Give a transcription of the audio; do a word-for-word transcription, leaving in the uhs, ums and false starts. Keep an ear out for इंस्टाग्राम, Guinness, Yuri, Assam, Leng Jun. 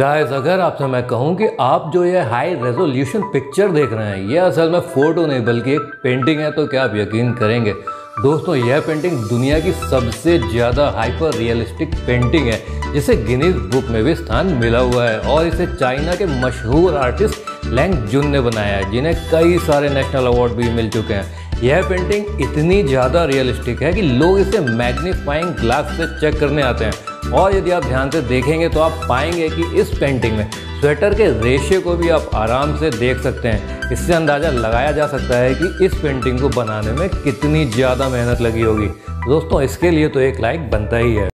Guys, अगर आपसे मैं कहूँ कि आप जो ये हाई रेजोल्यूशन पिक्चर देख रहे हैं, ये असल में फ़ोटो नहीं बल्कि एक पेंटिंग है, तो क्या आप यकीन करेंगे? दोस्तों, यह पेंटिंग दुनिया की सबसे ज़्यादा हाइपर रियलिस्टिक पेंटिंग है, जिसे गिनीज बुक में भी स्थान मिला हुआ है। और इसे चाइना के मशहूर आर्टिस्ट लेंग जुन ने बनाया है, जिन्हें कई सारे नेशनल अवार्ड भी मिल चुके हैं। यह पेंटिंग इतनी ज़्यादा रियलिस्टिक है कि लोग इसे मैग्नीफाइंग ग्लास से चेक करने आते हैं। और यदि आप ध्यान से देखेंगे तो आप पाएंगे कि इस पेंटिंग में स्वेटर के रेशे को भी आप आराम से देख सकते हैं। इससे अंदाज़ा लगाया जा सकता है कि इस पेंटिंग को बनाने में कितनी ज़्यादा मेहनत लगी होगी। दोस्तों, इसके लिए तो एक लाइक बनता ही है।